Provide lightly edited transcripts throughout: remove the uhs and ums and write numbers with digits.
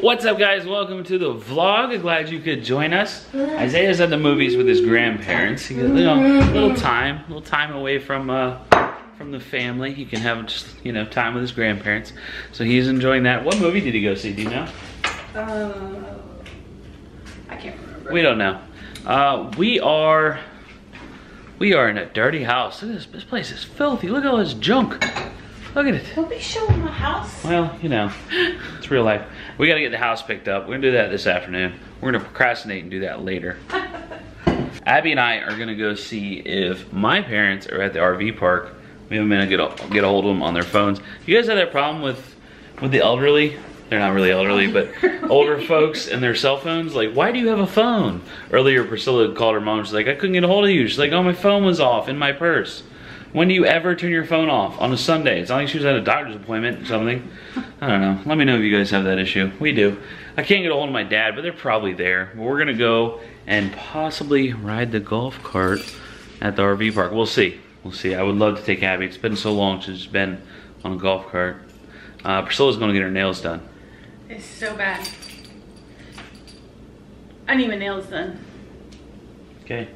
What's up, guys? Welcome to the vlog. Glad you could join us. Isaiah's at the movies with his grandparents. He got a little time away from the family. He can have just, you know, time with his grandparents. So he's enjoying that. What movie did he go see? Do you know? I can't remember. We don't know. We are in a dirty house. Look at this. This place is filthy. Look at all this junk. Look at it. Don't be showing my house. Well, you know, it's real life. We gotta get the house picked up. We're gonna do that this afternoon. We're gonna procrastinate and do that later. Abby and I are gonna go see if my parents are at the RV park. We haven't been able to get a hold of them on their phones. You guys have that problem with the elderly? They're not really elderly, but older folks and their cell phones. Like, why do you have a phone? Earlier, Priscilla called her mom. She's like, I couldn't get a hold of you. She's like, oh, my phone was off in my purse. When do you ever turn your phone off? On a Sunday. It's not like she was at a doctor's appointment or something. I don't know. Let me know if you guys have that issue. We do. I can't get a hold of my dad, but they're probably there. We're going to go and possibly ride the golf cart at the RV park. We'll see. We'll see. I would love to take Abby. It's been so long since she's been on a golf cart. Priscilla's going to get her nails done. It's so bad. I need my nails done. Okay.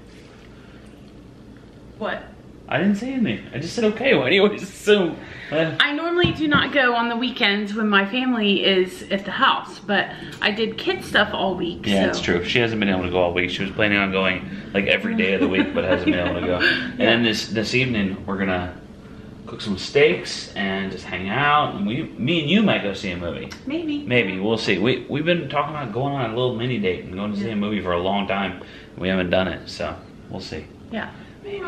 What? I didn't say anything. I just said okay. Why do you always assume? I normally do not go on the weekends when my family is at the house, but I did kid stuff all week. Yeah, so. It's true. She hasn't been able to go all week. She was planning on going like every day of the week, but hasn't been able to go. And yeah. Then this evening we're gonna cook some steaks and just hang out. And me and you might go see a movie. Maybe. Maybe. We'll see. We've been talking about going on a little mini date and going to see a movie for a long time. We haven't done it, so we'll see. Yeah. Maybe.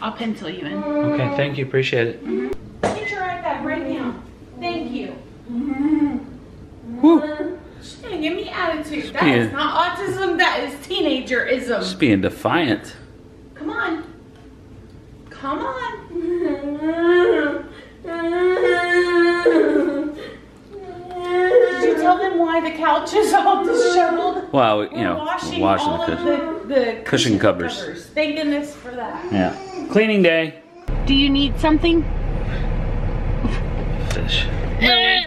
I'll pencil you in. Okay, thank you. Appreciate it. Mm-hmm. Get your iPad right now. Thank you. Mm-hmm. Woo. She's gonna give me attitude. That is not autism. That is teenagerism. Just being defiant. Come on. Come on. Did you tell them why the couch is all disheveled? Well, you know, washing all the cushion covers. Thank goodness for that. Yeah. Cleaning day. Do you need something? Fish. Really?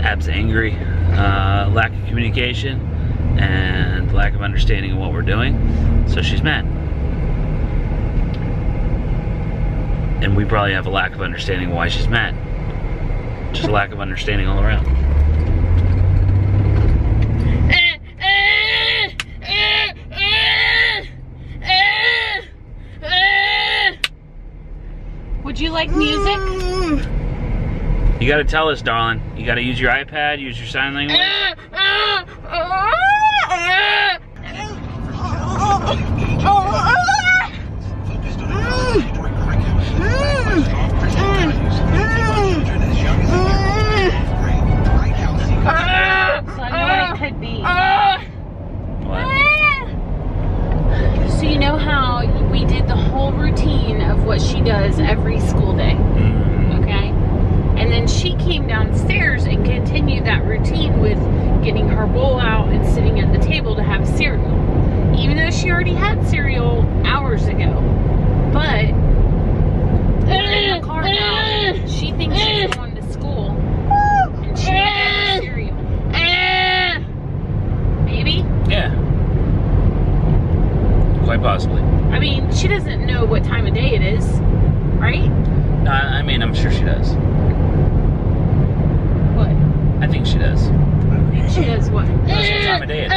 Ab's angry. Lack of communication and lack of understanding of what we're doing. So she's mad. And we probably have a lack of understanding why she's mad. Just a lack of understanding all around. Would you like music? You gotta tell us, darling. You gotta use your iPad, use your sign language. So I know what it could be. What? So you know how we did the whole routine of what she does every school day, okay? And then she came downstairs and continued that routine with getting her bowl out and sitting at the table to have cereal, even though she already had cereal hours ago. But in the car now, she thinks she's going to school and she has cereal. Maybe? Yeah. Quite possibly. I mean, she doesn't know what time of day it is, right? I mean, I'm sure she does. What? I think she does. I think she does what? Knows what time of day it is.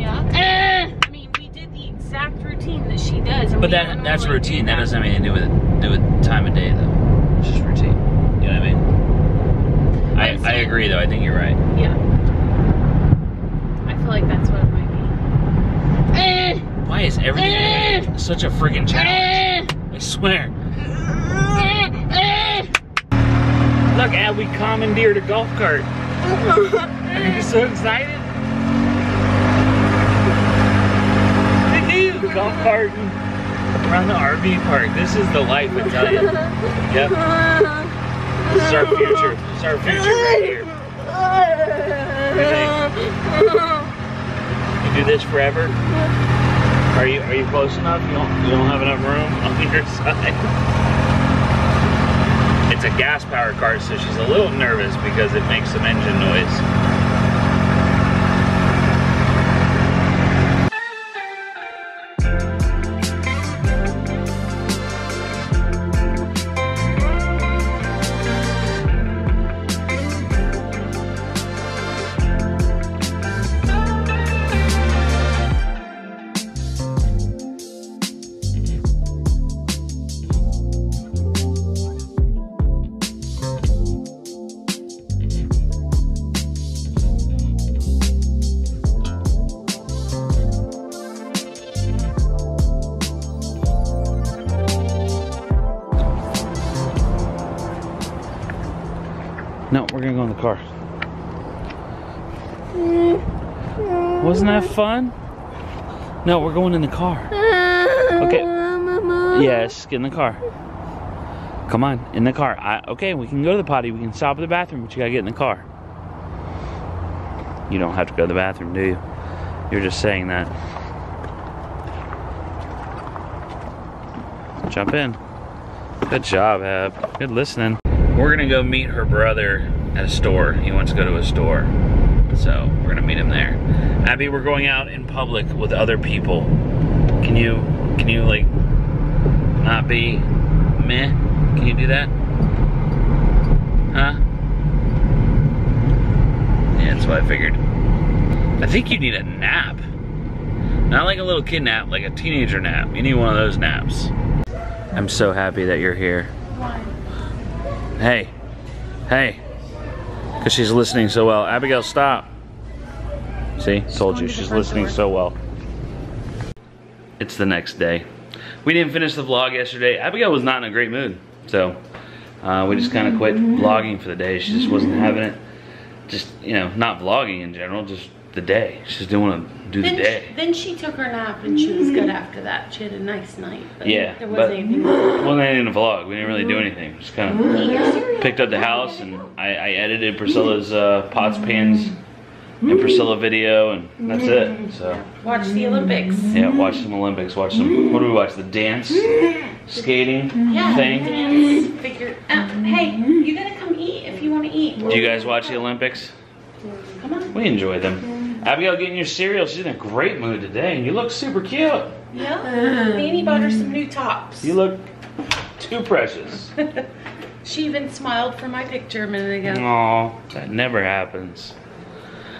Yeah. I mean, we did the exact routine that she does. But that's routine. That doesn't have anything to do with time of day, though. It's just routine. You know what I mean? I agree, though. I think you're right. Yeah. I feel like that's what it might be. Why is everything such a friggin' challenge? I swear. Look, Ab, we commandeered a golf cart. Are you so excited? The new golf cart around the RV park. This is the life, I tell you. Yep. This is our future. This is our future right here. Everything. You do this forever? Are you close enough? You don't have enough room on your side. It's a gas-powered car, so she's a little nervous because it makes some engine noise. No, we're gonna go in the car. Wasn't that fun? No, we're going in the car. Okay. Yes, get in the car. Come on, in the car. Okay, we can go to the potty. We can stop at the bathroom, but you gotta get in the car. You don't have to go to the bathroom, do you? You're just saying that. Jump in. Good job, Ab. Good listening. We're gonna go meet her brother at a store. He wants to go to a store. So we're gonna meet him there. Abby, we're going out in public with other people. Can you like not be meh? Can you do that? Huh? Yeah, that's what I figured. I think you need a nap. Not like a little kid nap, like a teenager nap. You need one of those naps. I'm so happy that you're here. Hey, hey, because she's listening so well. Abigail, stop. See, told you, she's listening so well. It's the next day. We didn't finish the vlog yesterday. Abigail was not in a great mood, so we just kind of quit vlogging for the day. She just wasn't having it. Just, you know, not vlogging in general, just the day. She just didn't want to do the day. Then she took her nap and she was good after that. She had a nice night. But yeah, there wasn't anything. Wasn't anything to vlog. We didn't really do anything. Just kind of picked up the house and I edited Priscilla's pots, pans, and Priscilla video, and that's it. So watch the Olympics. Yeah, watch some Olympics. Watch some. What do we watch? The dance, skating thing. Dance, figure. Hey, you gotta come eat if you want to eat. Do you guys watch the Olympics? Come on. We enjoy them. Abigail, getting your cereal. She's in a great mood today, and you look super cute. Yeah, Nanny bought her some new tops. You look too precious. She even smiled for my picture a minute ago. Aw, that never happens.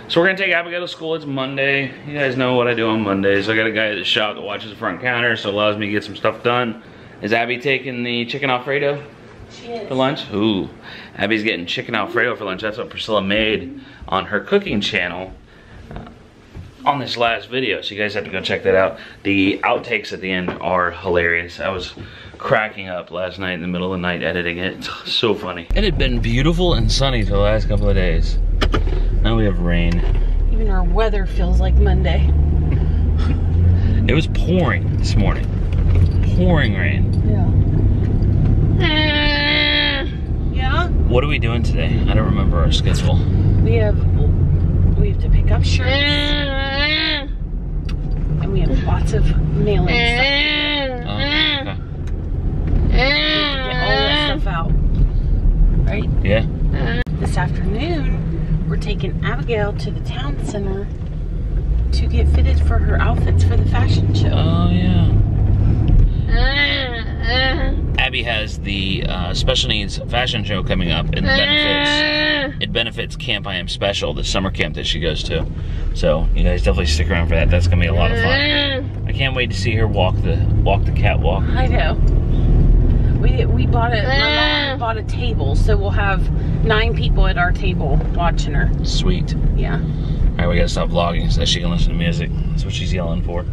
So we're gonna take Abigail to school. It's Monday. You guys know what I do on Mondays. I got a guy at the shop that watches the front counter, so allows me to get some stuff done. Is Abby taking the chicken Alfredo? She is. For lunch? Ooh, Abby's getting chicken Alfredo for lunch. That's what Priscilla made on her cooking channel. On this last video, so you guys have to go check that out. The outtakes at the end are hilarious. I was cracking up last night in the middle of the night editing it. It's so funny. It had been beautiful and sunny for the last couple of days. Now we have rain. Even our weather feels like Monday. It was pouring this morning. Pouring rain. Yeah. Yeah? What are we doing today? I don't remember our schedule. We have to pick up shirts. And we have lots of mailing stuff. Oh, okay. We get all that stuff out, right? Yeah. This afternoon, we're taking Abigail to the town center to get fitted for her outfits for the fashion show. Oh, yeah. Abby has the special needs fashion show coming up, and it benefits Camp I Am Special, the summer camp that she goes to. So you guys definitely stick around for that. That's gonna be a lot of fun. I can't wait to see her walk the catwalk. I know. We bought it. My mom bought a table, so we'll have 9 people at our table watching her. Sweet. Yeah. All right, we gotta stop vlogging so that she can listen to music. That's what she's yelling for.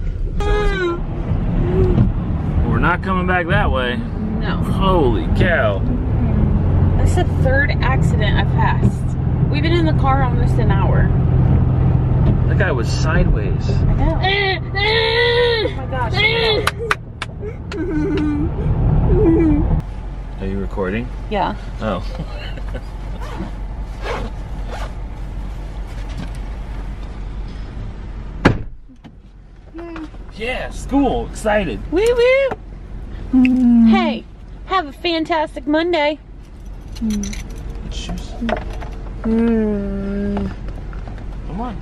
We're not coming back that way. No. Holy cow. That's the 3rd accident I've passed. We've been in the car almost an hour. That guy was sideways. I know. Oh my gosh. Are you recording? Yeah. Oh. Yeah, school. Excited. Woo woo. Hey, have a fantastic Monday. Shoes. Come on.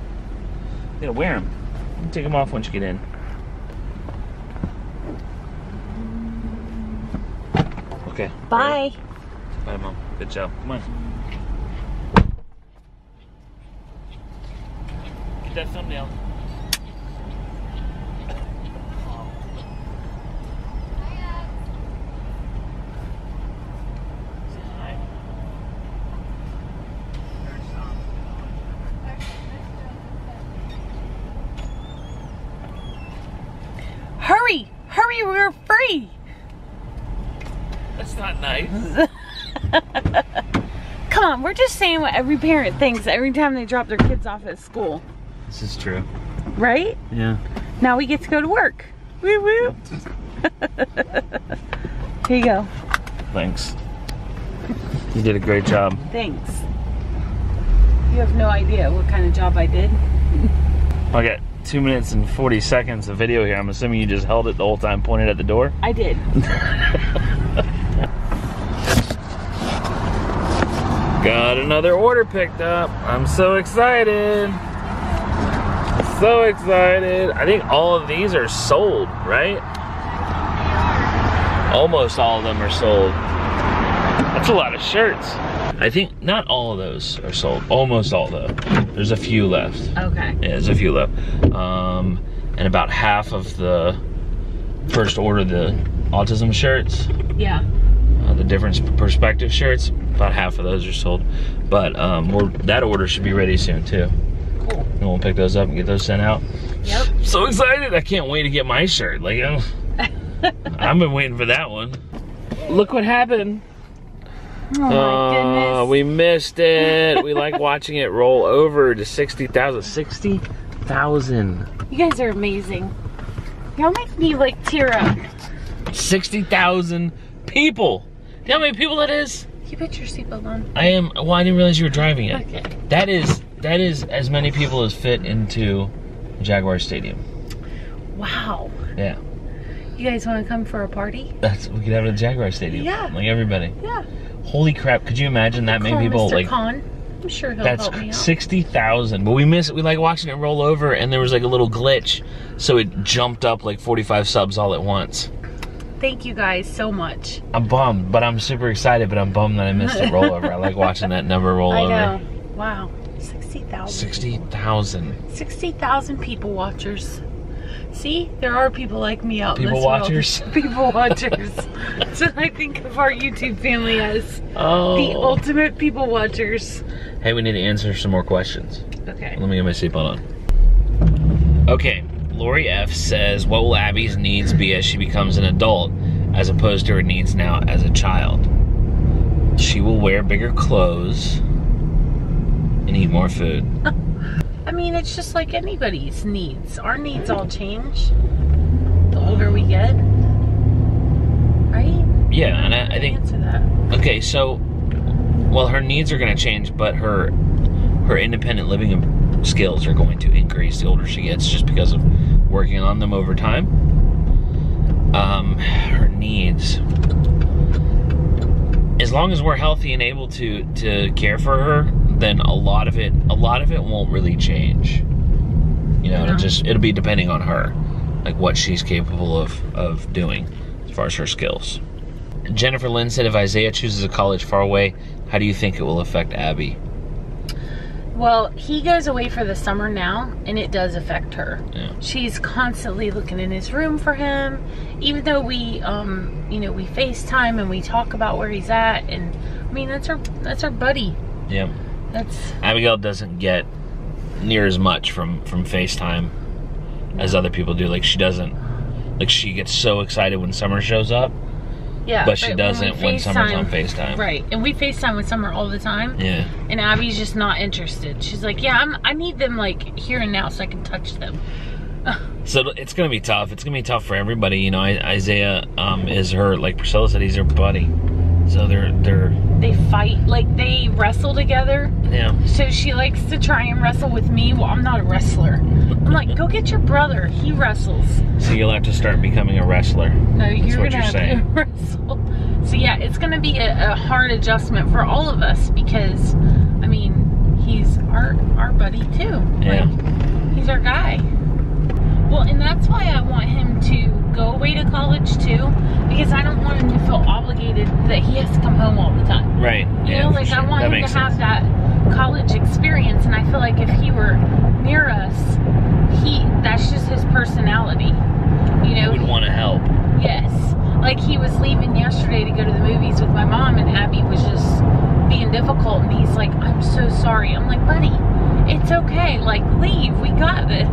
You gotta wear them. You can take them off once you get in. Okay. Bye. Right. Bye, Mom. Good job. Come on. Get that thumbnail. Hurry! Hurry, we're free! That's not nice. Come on, we're just saying what every parent thinks every time they drop their kids off at school. This is true. Right? Yeah. Now we get to go to work. Woo woo! Here you go. Thanks. You did a great job. Thanks. You have no idea what kind of job I did. Okay. 2 minutes and 40 seconds of video here. I'm assuming you just held it the whole time, pointed at the door? I did. Got another order picked up. I'm so excited. So excited. I think all of these are sold, right? Almost all of them are sold. That's a lot of shirts. I think not all of those are sold. Almost all though. There's a few left. Okay. Yeah, there's a few left. And about half of the first order, the autism shirts. Yeah. The different perspective shirts. About half of those are sold. But that order should be ready soon too. Cool. And we'll pick those up and get those sent out. Yep. I'm so excited! I can't wait to get my shirt. Like I've been waiting for that one. Look what happened. Oh my goodness. We missed it. We like watching it roll over to 60,000. 60,000. You guys are amazing. Y'all make me like tear up. 60,000 people. Do you know how many people that is? You put your seatbelt on. I am. Well, I didn't realize you were driving it. Okay. That is as many people as fit into Jaguar Stadium. Wow. Yeah. You guys want to come for a party? We could have it at Jaguar Stadium. Yeah. Like everybody. Yeah. Holy crap! Could you imagine that many people? Mr. Khan. I'm sure he'll help me out. 60,000. But we missed it. We like watching it roll over, and there was like a little glitch, so it jumped up like 45 subs all at once. Thank you guys so much. I'm bummed, but I'm super excited. But I'm bummed that I missed it roll over. I like watching that number roll over. I know. Wow, 60,000. 60,000. 60,000 people watchers. See, there are people like me out in this world. People watchers. That's what I think of our YouTube family as. Oh. The ultimate people watchers. Hey, we need to answer some more questions. Okay. Let me get my seatbelt on. Okay, Lori F says, what will Abby's needs be as she becomes an adult as opposed to her needs now as a child? She will wear bigger clothes and eat more food. I mean, it's just like anybody's needs. Our needs all change the older we get, right? Yeah, and I think. Answer that. Okay, so, well, her needs are going to change, but her independent living skills are going to increase the older she gets, just because of working on them over time. Her needs, as long as we're healthy and able to care for her, then a lot of it won't really change. You know, yeah. it'll be depending on her, like what she's capable of doing as far as her skills. Jennifer Lynn said, if Isaiah chooses a college far away, how do you think it will affect Abby? Well, he goes away for the summer now, and it does affect her. Yeah. She's constantly looking in his room for him, even though we, you know, we FaceTime and we talk about where he's at, and I mean that's her buddy. Yeah. Abigail doesn't get near as much from FaceTime as other people do. Like she gets so excited when Summer shows up. Yeah. But she doesn't when Summer's on FaceTime. Right. And we FaceTime with Summer all the time. Yeah. And Abby's just not interested. She's like, yeah, I need them like here and now so I can touch them. So it's gonna be tough. It's gonna be tough for everybody. You know, Isaiah is her, like Priscilla said, he's her buddy. So they fight, like they wrestle together. Yeah. So she likes to try and wrestle with me. Well, I'm not a wrestler. I'm like, go get your brother. He wrestles. So you'll have to start becoming a wrestler. No, you're gonna have to wrestle. So yeah, it's gonna be a hard adjustment for all of us, because I mean, he's our buddy too. Yeah. Like, he's our guy. Well, and that's why I want him to go away to college too, because I don't want him to feel obligated that he has to come home all the time. Right. You know, like, sure. I want him to have that college experience, and I feel like if he were near us, that's just his personality. You know, he would want to help. Yes. Like, he was leaving yesterday to go to the movies with my mom, and Abby was just being difficult, and he's like, I'm so sorry. I'm like, buddy, it's okay. Like, leave. We got this.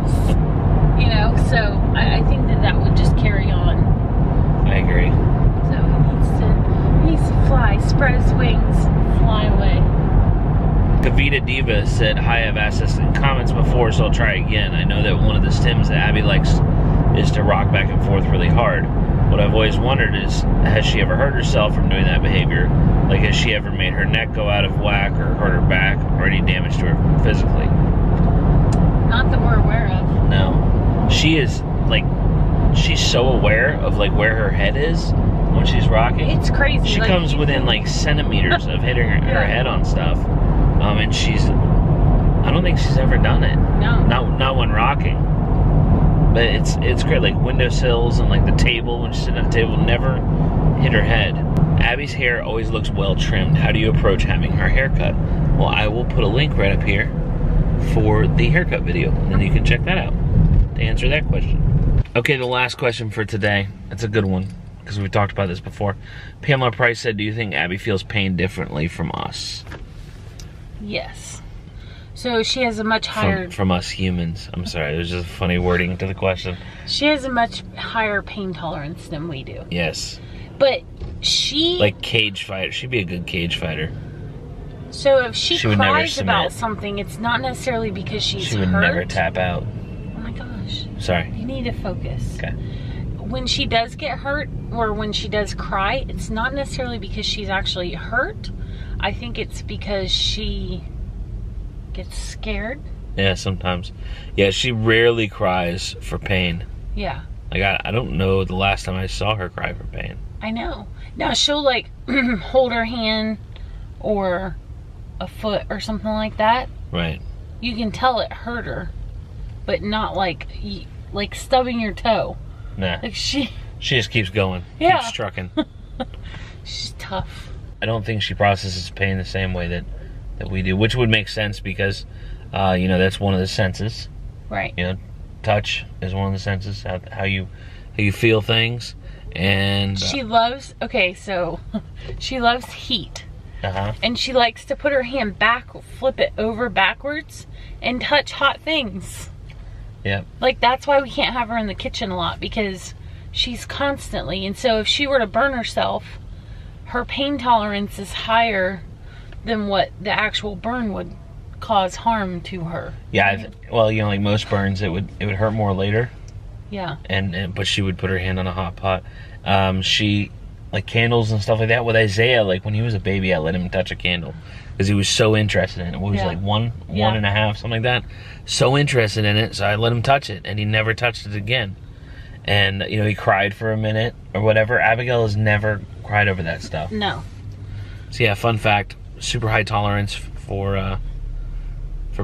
You know, so I think that would just carry on. I agree. So he needs to fly, spread his wings, fly away. Kavita Diva said, hi, I've asked this in comments before, so I'll try again. I know that one of the stems that Abby likes is to rock back and forth really hard. What I've always wondered is, has she ever hurt herself from doing that behavior? Like, has she ever made her neck go out of whack or hurt her back or any damage to her physically? Not that we're aware of. No. She is, like, she's so aware of, like, where her head is when she's rocking. It's crazy. She comes within, like, centimeters of hitting her head on stuff. And I don't think she's ever done it. No. Not when rocking. But it's great, like windowsills and like the table, when she's sitting at the table, never hit her head. Abby's hair always looks well trimmed. How do you approach having her haircut? Well, I will put a link right up here for the haircut video, and you can check that out to answer that question. Okay, the last question for today. It's a good one, because we talked about this before. Pamela Price said, do you think Abby feels pain differently from us? Yes. So she has a much higher... From us humans. I'm sorry, there's just funny wording to the question. She has a much higher pain tolerance than we do. Yes. But she... Like cage fighter. She'd be a good cage fighter. So if she cries about something, it's not necessarily because she's hurt. She would never tap out. Oh my gosh. Sorry. You need to focus. Okay. When she does get hurt, or when she does cry, it's not necessarily because she's actually hurt. I think it's because she... gets scared. Yeah, sometimes. Yeah, she rarely cries for pain. Yeah. Like, I don't know the last time I saw her cry for pain. I know. Now, she'll, like, hold her hand or a foot or something like that. Right. You can tell it hurt her, but not, like stubbing your toe. Nah. Like, she just keeps going. Yeah. Keeps trucking. She's tough. I don't think she processes pain the same way that we do, which would make sense because, you know, that's one of the senses. Right. You know, touch is one of the senses, how you feel things, and... She loves, okay, so, she loves heat. Uh-huh. And she likes to put her hand back, flip it over backwards, and touch hot things. Yeah. Like, that's why we can't have her in the kitchen a lot, because she's constantly, and so if she were to burn herself, her pain tolerance is higher than what the actual burn would cause harm to her. Yeah, well, you know, like most burns, it would hurt more later. Yeah. But she would put her hand on a hot pot. She, like candles and stuff like that. With Isaiah, like when he was a baby, I let him touch a candle because he was so interested in it. What was like one and a half, something like that. So interested in it, so I let him touch it, and he never touched it again. And you know, he cried for a minute or whatever. Abigail has never cried over that stuff. No. So yeah, fun fact. Super high tolerance for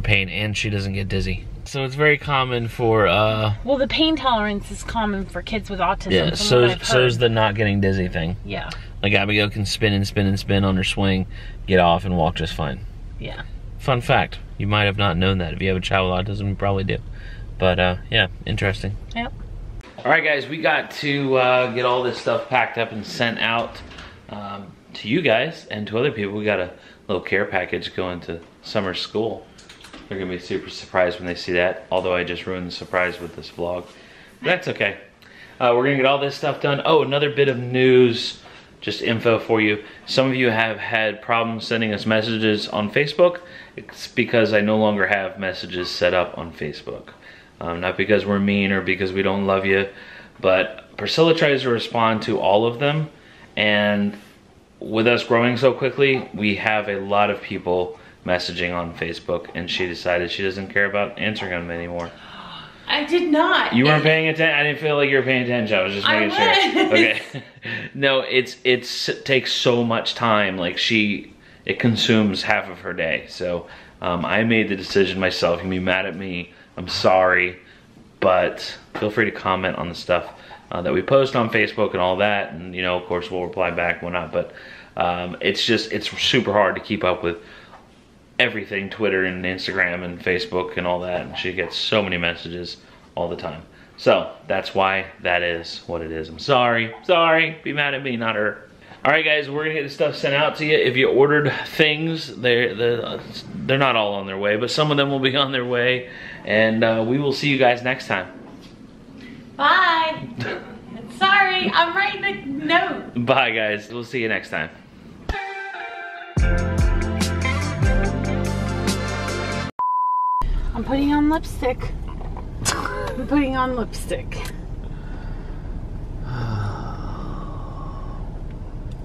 pain, and she doesn't get dizzy. So it's very common for well, the pain tolerance is common for kids with autism. Yeah, so's the not getting dizzy thing. Yeah. Like Abigail can spin and spin and spin on her swing, get off and walk just fine. Yeah. Fun fact. You might have not known that. If you have a child with autism, you probably do. But yeah, interesting. Yep. Alright guys, we got to get all this stuff packed up and sent out. To you guys and to other people. We got a little care package going to summer school. They're gonna be super surprised when they see that, although I just ruined the surprise with this vlog. That's okay. We're gonna get all this stuff done. Oh, another bit of news, just info for you. Some of you have had problems sending us messages on Facebook. It's because I no longer have messages set up on Facebook. Not because we're mean or because we don't love you, but Priscilla tries to respond to all of them, and with us growing so quickly, we have a lot of people messaging on Facebook, and she decided she doesn't care about answering them anymore. I did not. You weren't paying attention? I didn't feel like you were paying attention. I was just making sure. Okay. No, it takes so much time. Like it consumes half of her day. So I made the decision myself. You can be mad at me. I'm sorry. But feel free to comment on the stuff that we post on Facebook and all that. And, you know, of course, we'll reply back, whatnot. But it's super hard to keep up with everything, Twitter and Instagram and Facebook and all that, and she gets so many messages all the time. So that's why that is what it is. I'm sorry, sorry, be mad at me, not her. All right guys, we're gonna get this stuff sent out to you. If you ordered things, they're not all on their way, but some of them will be on their way, and we will see you guys next time. Bye. Sorry, I'm writing a note. Bye guys, we'll see you next time. I'm putting on lipstick. I'm putting on lipstick.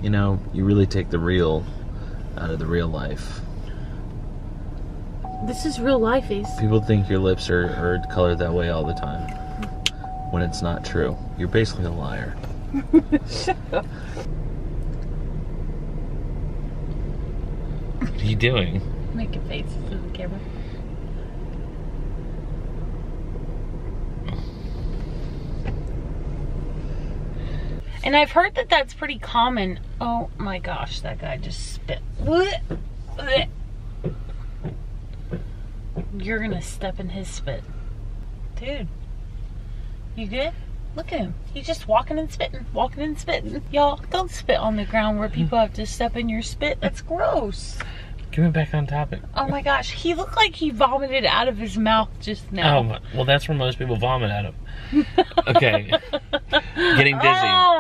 You know, you really take the real out of the real life. This is real life, Ace. People think your lips are colored that way all the time. When it's not true. You're basically a liar. Shut up. What are you doing? Making faces in the camera. And I've heard that that's pretty common. Oh my gosh, that guy just spit. You're gonna step in his spit. Dude, you good? Look at him. He's just walking and spitting, walking and spitting. Y'all, don't spit on the ground where people have to step in your spit. That's gross. Get me back on topic. Oh my gosh, he looked like he vomited out of his mouth just now. Oh, well that's where most people vomit out of. Okay. Getting dizzy. Oh.